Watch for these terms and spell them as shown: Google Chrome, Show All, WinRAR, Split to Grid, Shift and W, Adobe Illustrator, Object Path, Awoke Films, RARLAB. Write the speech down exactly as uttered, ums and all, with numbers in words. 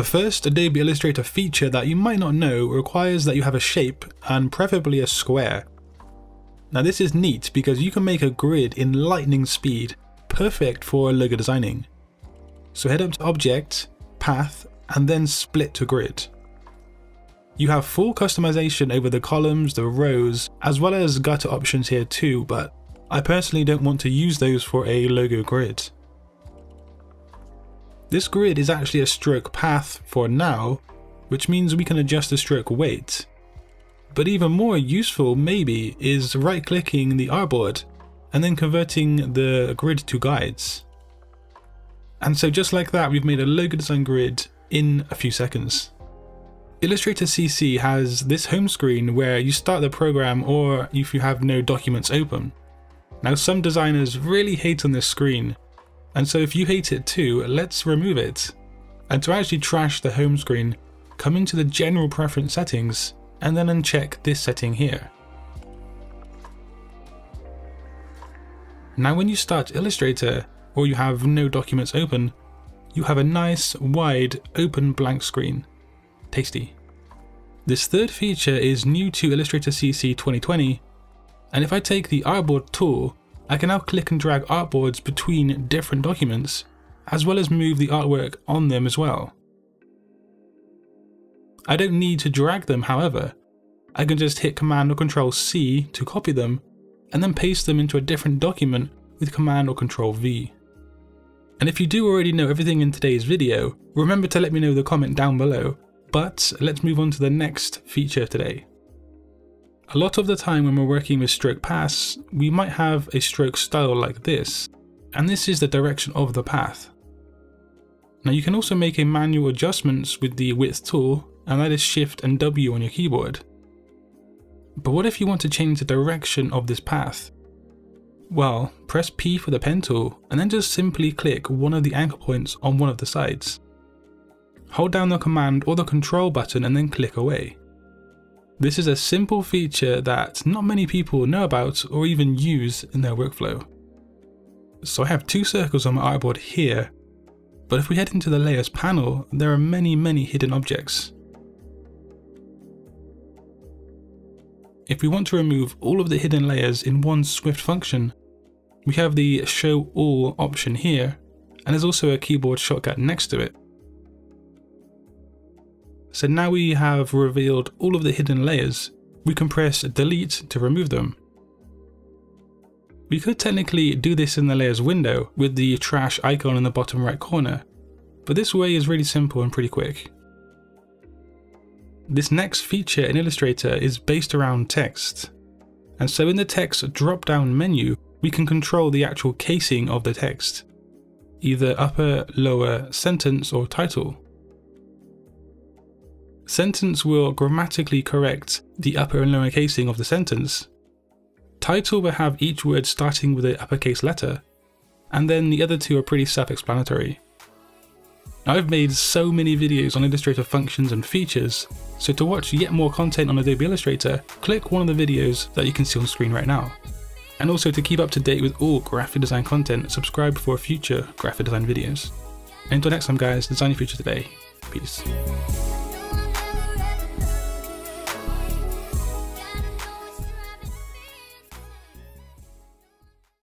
The first Adobe Illustrator feature that you might not know requires that you have a shape, and preferably a square. Now this is neat because you can make a grid in lightning speed, perfect for logo designing. So head up to Object, Path, and then Split to Grid. You have full customization over the columns, the rows, as well as gutter options here too, but I personally don't want to use those for a logo grid. This grid is actually a stroke path for now, which means we can adjust the stroke weight. But even more useful maybe is right-clicking the artboard and then converting the grid to guides. And so just like that, we've made a logo design grid in a few seconds. Illustrator C C has this home screen where you start the program, or if you have no documents open. Now some designers really hate on this screen, and so if you hate it too, let's remove it. And to actually trash the home screen, come into the general preference settings and then uncheck this setting here. Now when you start Illustrator, or you have no documents open, you have a nice wide open blank screen. Tasty. This third feature is new to Illustrator C C twenty twenty, and if I take the artboard tool, I can now click and drag artboards between different documents, as well as move the artwork on them as well. I don't need to drag them, however. I can just hit Command or Control C to copy them, and then paste them into a different document with Command or Control V. And if you do already know everything in today's video, remember to let me know in the comment down below. But let's move on to the next feature today. A lot of the time when we're working with stroke paths, we might have a stroke style like this, and this is the direction of the path. Now you can also make a manual adjustments with the width tool, and that is Shift and W on your keyboard. But what if you want to change the direction of this path? Well, press P for the pen tool, and then just simply click one of the anchor points on one of the sides. Hold down the Command or the Control button and then click away. This is a simple feature that not many people know about or even use in their workflow. So I have two circles on my artboard here, but if we head into the Layers panel, there are many, many hidden objects. If we want to remove all of the hidden layers in one Swift function, we have the Show All option here, and there's also a keyboard shortcut next to it. So now we have revealed all of the hidden layers, we can press Delete to remove them. We could technically do this in the Layers window with the trash icon in the bottom right corner, but this way is really simple and pretty quick. This next feature in Illustrator is based around text, and so in the text drop-down menu, we can control the actual casing of the text, either upper, lower, sentence, or title. Sentence will grammatically correct the upper and lower casing of the sentence. Title will have each word starting with an uppercase letter, and then the other two are pretty self-explanatory. Now I've made so many videos on Illustrator functions and features, so to watch yet more content on Adobe Illustrator, click one of the videos that you can see on screen right now. And also to keep up to date with all graphic design content, subscribe for future graphic design videos. And until next time guys, design your future today. Peace.